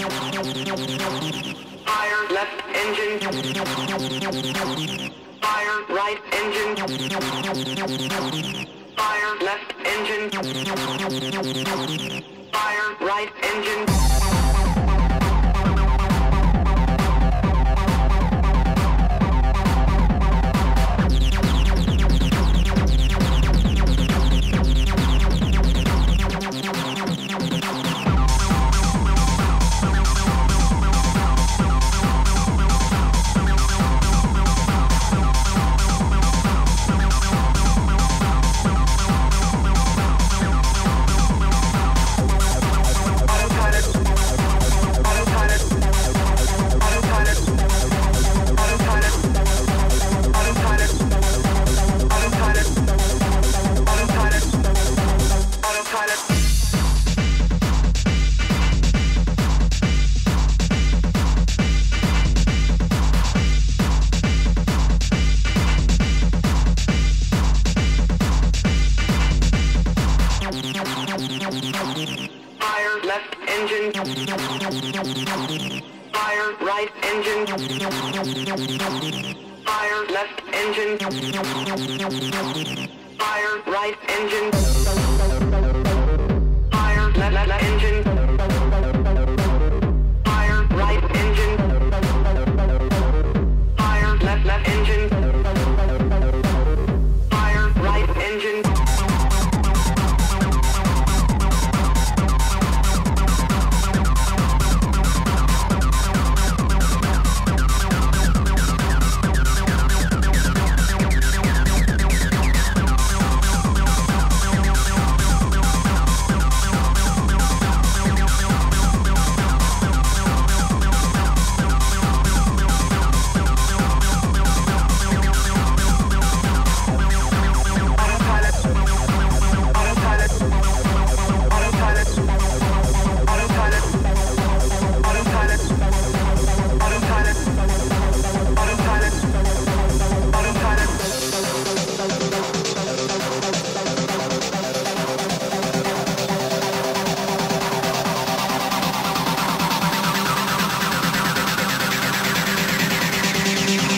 Fire left engine. Fire right engine. Fire left engine. Fire right engine. Fire left engine. Fire right engine. Fire left engine. Fire right engine. Fire left engine. Fire right engine.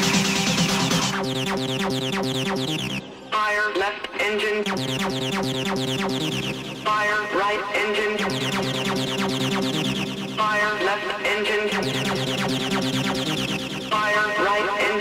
Fire left engine. Fire right engine. Fire left engine. Fire right engine. Fire left engine. Fire right engine. Fire left engine. Fire right engine. Fire left engine. Fire right engine.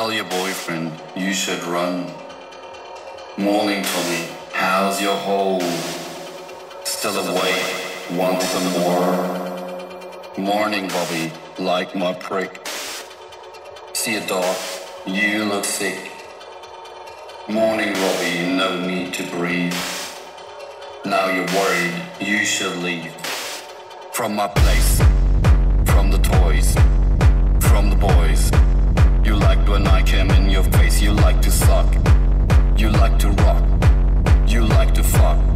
tell your boyfriend you should run. Morning for me, how's your hole? Still awake, want some more? Morning, Bobby, like my prick. See a dog, you look sick. Morning, Robbie, no need to breathe. Now you're worried, you should leave. From my place, from the toys, from the boys. You liked when I came in your face, you like to suck. You like to rock, you like to fuck.